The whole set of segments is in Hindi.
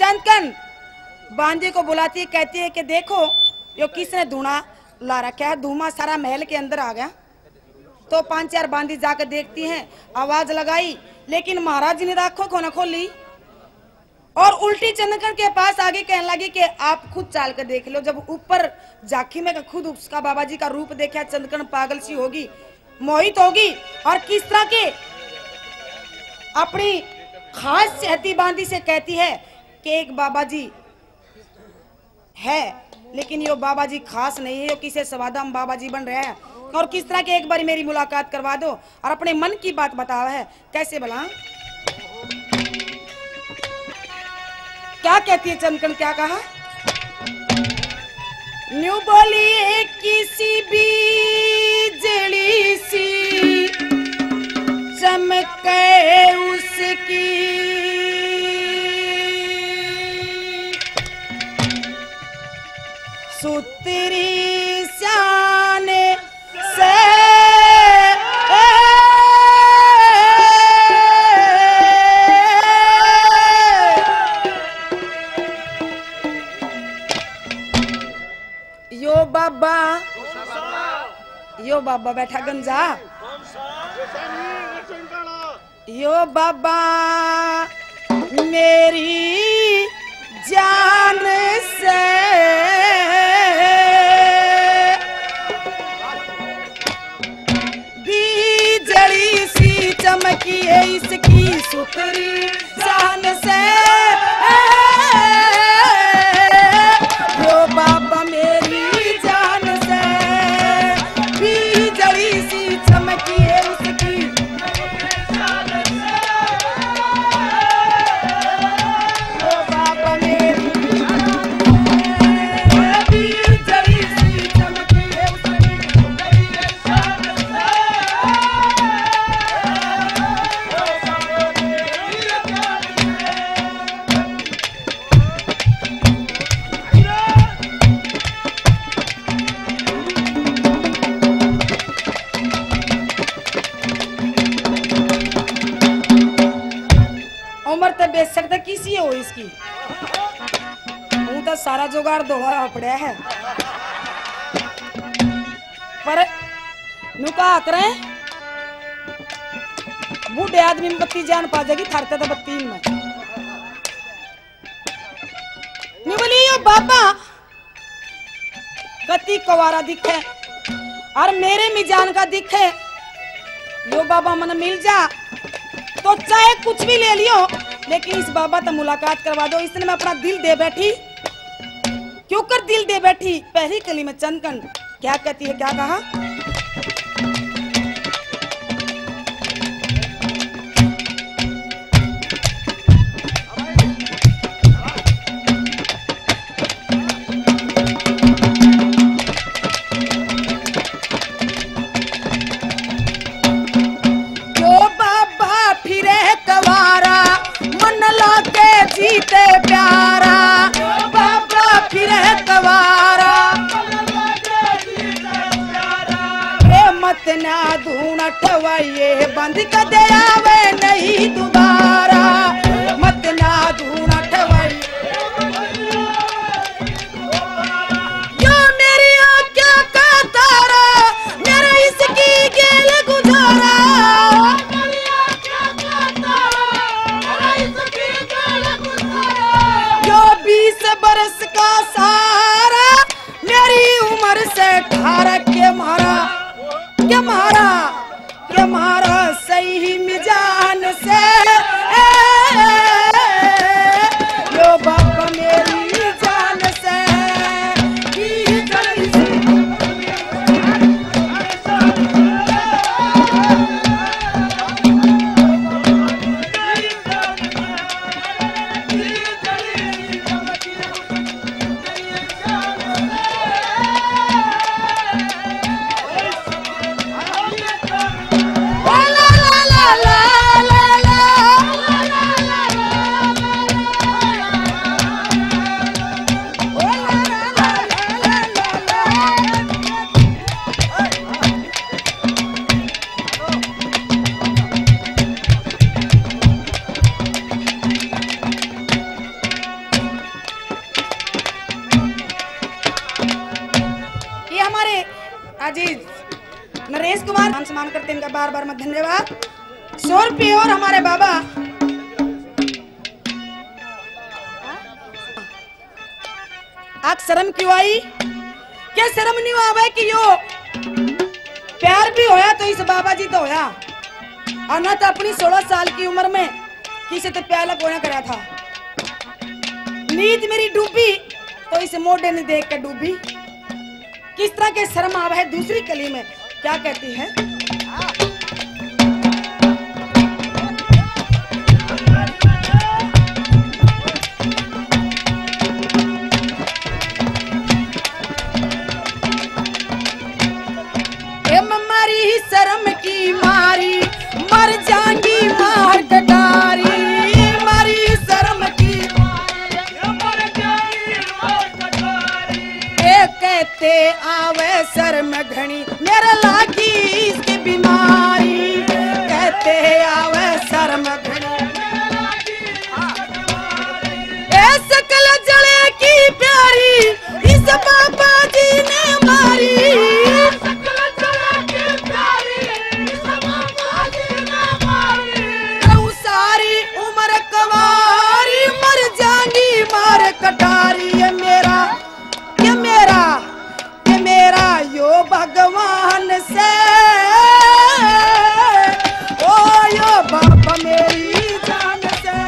चंदकन बांजे को बुलाती है, कहती है कि देखो यो किसने धूना ला रखा है, धुआं सारा महल के अंदर आ गया। तो पांच चार बांदी जाकर देखती हैं, आवाज लगाई लेकिन महाराज जी ने आंखों को न खोली और उल्टी चंदकन के पास आगे कहने लगी कि आप खुद चाल कर देख लो। जब ऊपर झांकी में खुद उसका बाबा जी का रूप देखा, चंदकन पागल सी होगी, मोहित होगी और किस तरह के अपनी खास चहती बांदी से कहती है कि एक बाबा जी है लेकिन यो बाबा जी खास नहीं है, यो किसे सवादम बाबा जी बन रहे हैं और किस तरह के एक बार मेरी मुलाकात करवा दो और अपने मन की बात बताओ है कैसे भला। क्या कहती है चंदकन, क्या कहा? न्यू बोली एक किसी भी जड़ी सी चमके उसकी सुतरी शान से यो बाबा बैठा गंजा, यो बाबा मेरी जान से भी जड़ी सी चमकी है इसकी सुतरी जान से। यो बाबा मेरी किसी हो इसकी सारा जोगाड़ दौड़ा पड़ा है पर नुका करें बूढ़े आदमी में बत्ती जान पा जाएगी थारता था बत्ती में। नहीं बोली यो बाबा कति कवारा दिखे और मेरे मिजान का दिखे, यो बाबा मन मिल जा तो चाहे कुछ भी ले लियो लेकिन इस बाबा तक मुलाकात करवा दो। इसने मैं अपना दिल दे बैठी, क्यों कर दिल दे बैठी। पहली कली में चंदकन क्या कहती है, क्या कहा? बंद कर दे आवे नहीं दोबारा, मत ना ढूंढा ठवैया। यो मेरी आंखों का तारा मेरा इसकी गेल गुजारा, मेरी आंखों का तारा मेरा इसकी गेल गुजारा। यो 20 बरस का सहारा मेरी उम्र से 18 के मारा, के मारा, के मारा सही मिजान से। यो बाबा मेरी जान से की गली से। अजीज नरेश कुमार मान सम्मान करते हैं इनका बार बार मत धन्यवाद। शोर पी और हमारे बाबा आग शर्म क्यों आई? क्या शर्म नहीं आवे कि यो प्यार भी होया तो इस बाबा जी तो होया और न तो अपनी 16 साल की उम्र में किसी तो प्याला कोना करा था। नींद मेरी डूबी तो इस मोटे ने देख कर डूबी। किस तरह के शर्म आवा है दूसरी कली में क्या कहती है? आवे शर्म घणी मेरा लागी इसकी बीमारी कहते आवे शर्म घणी मेरा लागी इसकी बीमारी। ए सकल जले की प्यारी इस बाबा जी ने मारी। ए सकल जले की प्यारी इस बाबा जी ने मारी। कहूं सारी उम्र कवारी मर जाएंगी मार कटारी। भगवान से ओ यो बाप मेरी जान से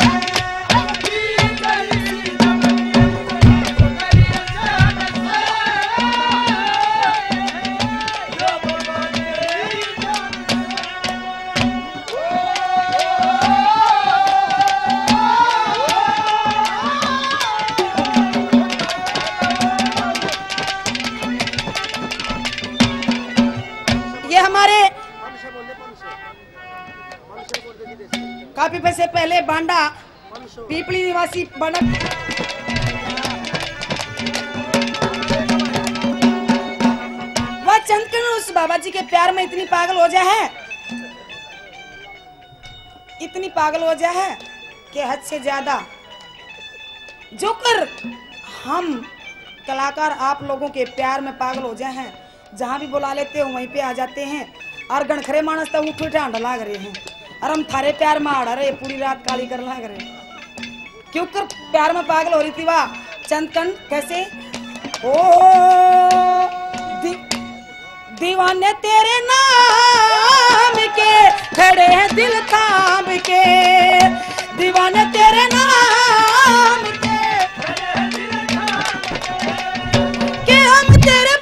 काफी पैसे पहले बांडा पीपली निवासी बना वह चंदन उस बाबा जी के प्यार में इतनी पागल हो जाए है इतनी पागल हो जाए है कि हद से ज्यादा जो कर हम कलाकार आप लोगों के प्यार में पागल हो जाए हैं जहाँ भी बुला लेते हो वहीं पे आ जाते हैं और गणखरे मानस तब उठ उठा ढला करे हैं और हम थारे प्यार में आड़ा रहे पूरी रात काली कर ला करे क्यों कर प्यार में पागल हो रही थी। वाह चंदकन कैसे ओ दीवाने तेरे नाम के खड़े हैं दिल थाम के दीवाने तेरे नाम के हम तेरे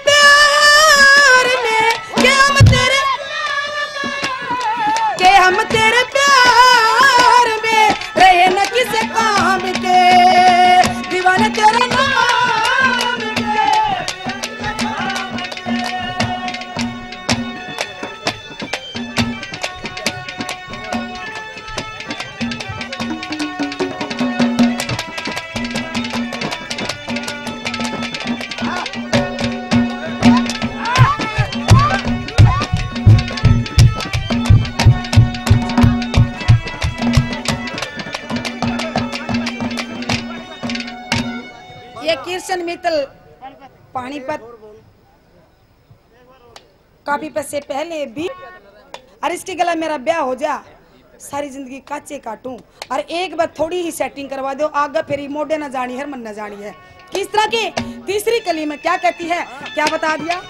पानीपत काफी पैसे पहले भी और इसके गला मेरा ब्याह हो जा सारी जिंदगी काचे काटूं और एक बार थोड़ी ही सेटिंग करवा दो आगे फेरी मोड़े ना जानी है मन न जानी है। किस तरह की तीसरी कली में क्या कहती है क्या बता दिया?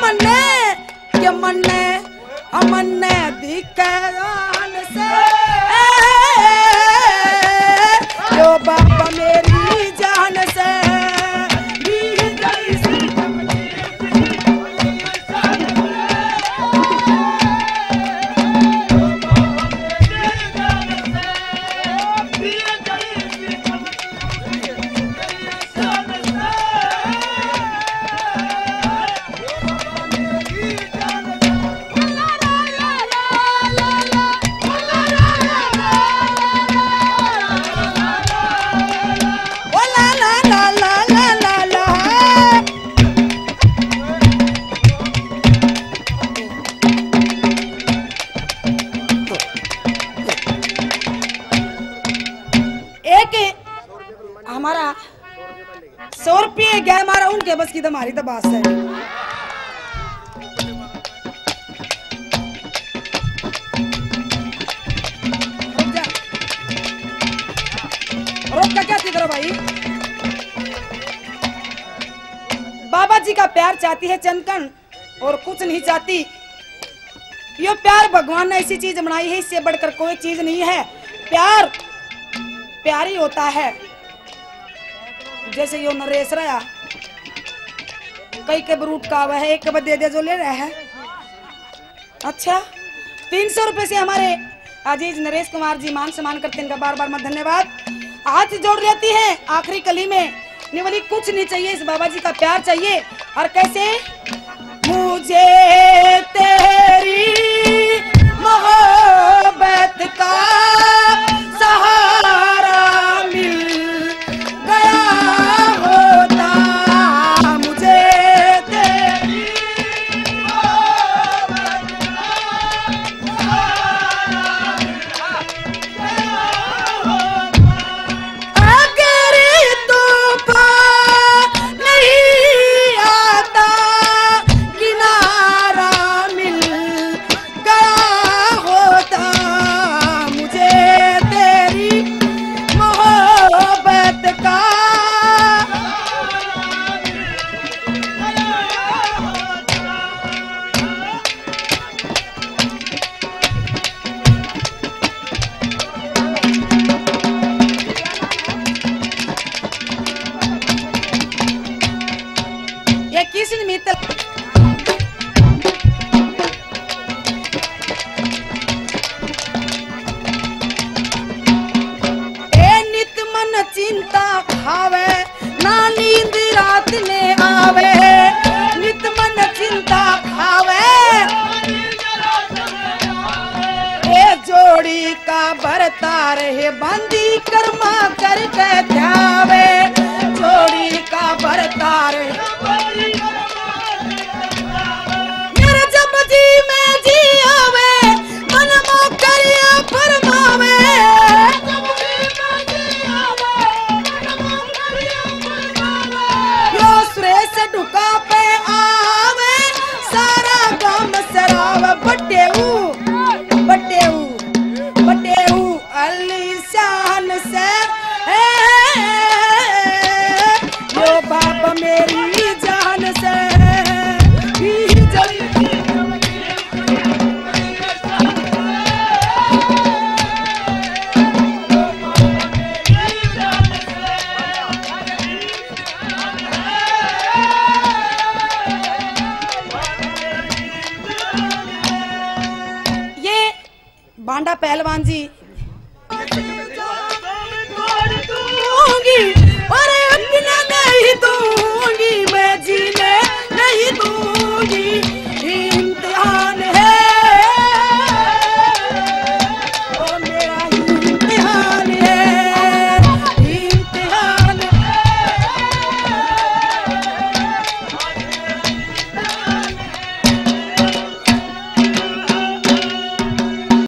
मन हमारा 100 रुपये गया हमारा, उनके बस की तो हमारी तो बात है। रोक का क्या करो भाई, बाबा जी का प्यार चाहती है चंदकन और कुछ नहीं चाहती। ये प्यार भगवान ने ऐसी चीज बनाई है, इससे बढ़कर कोई चीज नहीं है। प्यार प्यारी होता है। जैसे यो नरेश रहा, कई के रूट का आवा है, एक कब दे दे जो ले रहा है। अच्छा 300 रुपए से हमारे अजीज नरेश कुमार जी मान सम्मान करते हैं, इनका बार बार मैं धन्यवाद हाथ जोड़ लेती है। आखिरी कली में निवली कुछ नहीं चाहिए, इस बाबा जी का प्यार चाहिए। और कैसे मुझे तेरी मोहब्बत का सहारा मिल गया होता, मुझे तेरी मोहब्बत का सहारा मिल गया होता। अगर तू पार नहीं आता, किनारा मिल गया होता, मुझे तेरी मोहब्बत का ये किसी मित्र चिंता खावे ना नींद रात में आवे, नित मन चिंता खावे ए जोड़ी का बरता रहे बंदी कर्मा करके ध्यावे, जोड़ी का बरता रहे मेरा जब जी में जी आवे, मन मो करिया फरमावे। पहलवान जी दूंगी